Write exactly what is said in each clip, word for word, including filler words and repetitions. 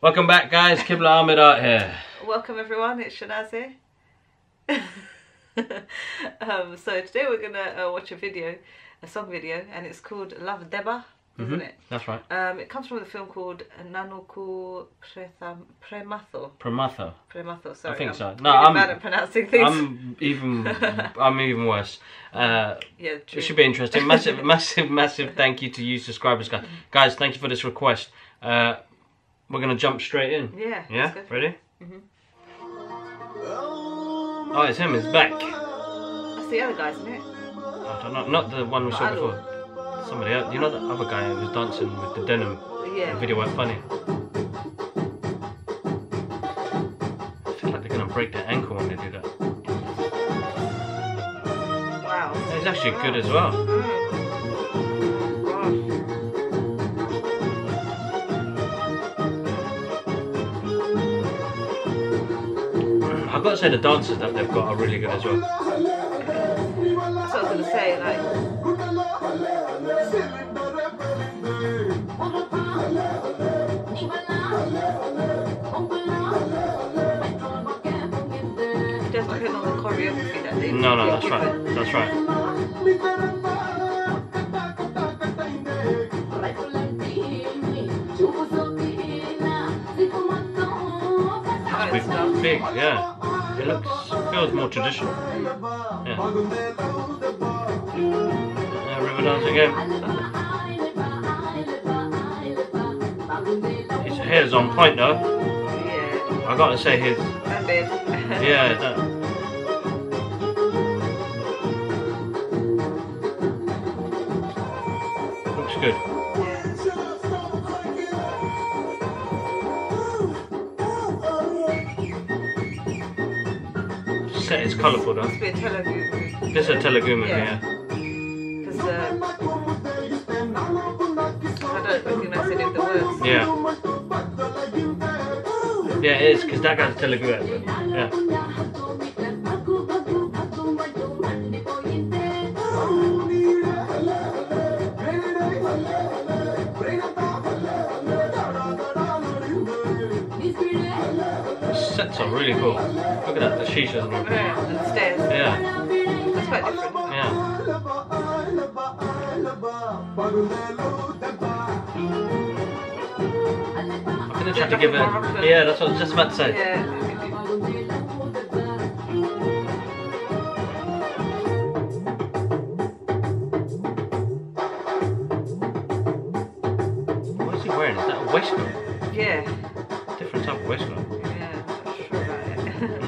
Welcome back, guys. Kibla Ahmed out here. Welcome, everyone. It's Shanazi. um, so today we're gonna uh, watch a video, a song video, and it's called Love Deba, isn't mm-hmm. it? That's right. Um, it comes from the film called Nannaku Prematho. Prematho. Prematho. Sorry, I think I'm so. No, really I'm bad at pronouncing things. I'm even. I'm even worse. Uh, yeah, true. It should be interesting. Massive, massive, massive thank you to you subscribers, guys. Guys, thank you for this request. Uh, We're gonna jump straight in. Yeah. Yeah. Ready? Mm-hmm. Oh, it's him. It's back. That's the other guy, isn't it? I don't know. Not the one we not saw before. All. Somebody else. You know that other guy who was dancing with the denim. Yeah. The video was funny. I feel like they're gonna break their ankle when they do that. Wow. It's actually wow. good as well. Mm. I've got to say the dances that they've got are really good as well. That's what I was going to say, like... It doesn't depend on the choreography that they... No, no, that's right, that's right. It's a bit big, yeah. It looks, feels more traditional. Yeah. Uh, river dance again. His hair's on point though. Yeah. I gotta say his. yeah. That... Looks good. It's colourful though. It's a bit Telugu. This is a Telugu movie, yeah. Because yeah. uh, I don't recognise any of the words. Yeah. Yeah, it is, because that guy's Telugu actor. Yeah. Sets are really cool. Look at that, the shisha and all that. Yeah, the stairs. Yeah. That's quite different. Yeah. I think they tried to give it... A, yeah, that's what I was just about to say. Yeah. What is he wearing? Is that a waistcoat? Yeah. Different type of waistcoat.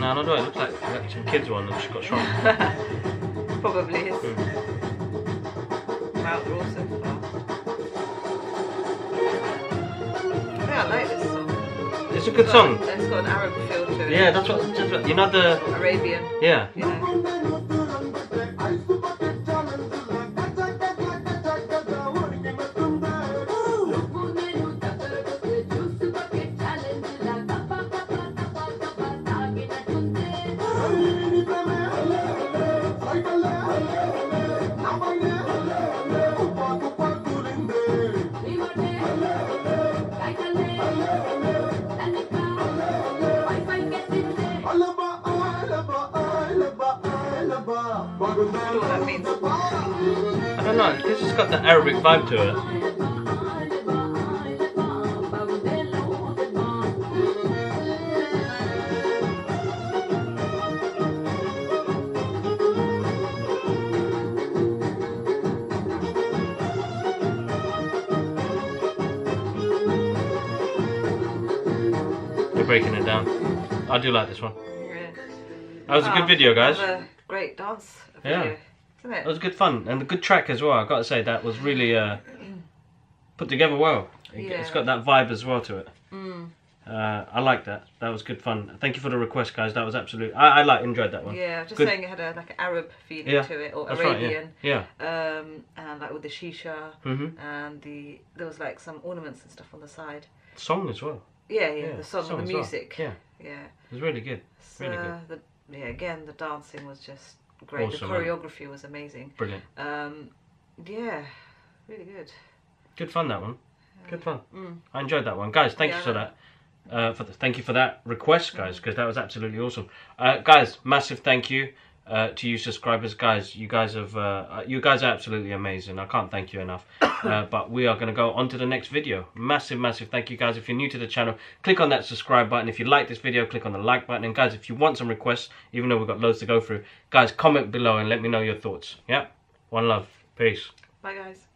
No, no, no, it looks like, like some kids one that just got shrunk. Probably is. Mm. Wow, they're all so far. Yeah, I like this song. It's a good it's song. A, it's got an Arab feel to it. Yeah, that's what, that's what you know the... Arabian. Yeah. You I don't know, this has got the Arabic vibe to it. They're breaking it down. I do like this one. That was a good video, guys. Great dance video, yeah. Isn't it? It was good fun and a good track as well. I gotta say that was really uh, put together well. It, yeah. It's got that vibe as well to it. Mm. Uh, I like that. That was good fun. Thank you for the request, guys. That was absolutely. I, I like enjoyed that one. Yeah, just good. Saying it had a like an Arab feeling yeah. to it or That's Arabian. Right, yeah. yeah. Um, and like with the shisha mm -hmm. and the there was like some ornaments and stuff on the side. Song as well. Yeah, yeah. yeah the song, song and the music. Well. Yeah. Yeah. It was really good. So, really good. The, Yeah, again, the dancing was just great. Awesome, the choreography man. was amazing. Brilliant. Um, yeah, really good. Good fun, that one. Good fun. Mm. I enjoyed that one. Guys, thank yeah. you for that. uh, for the, thank you for that request, guys, because that was absolutely awesome. Uh, guys, massive thank you uh, to you subscribers, guys. You guys have uh, you guys are absolutely amazing. I can't thank you enough. Uh, but we are going to go on to the next video. Massive, massive thank you, guys. If you're new to the channel, click on that subscribe button. If you like this video, click on the like button. And guys, if you want some requests, even though we've got loads to go through, guys, comment below and let me know your thoughts. Yeah, one love. Peace. Bye, guys.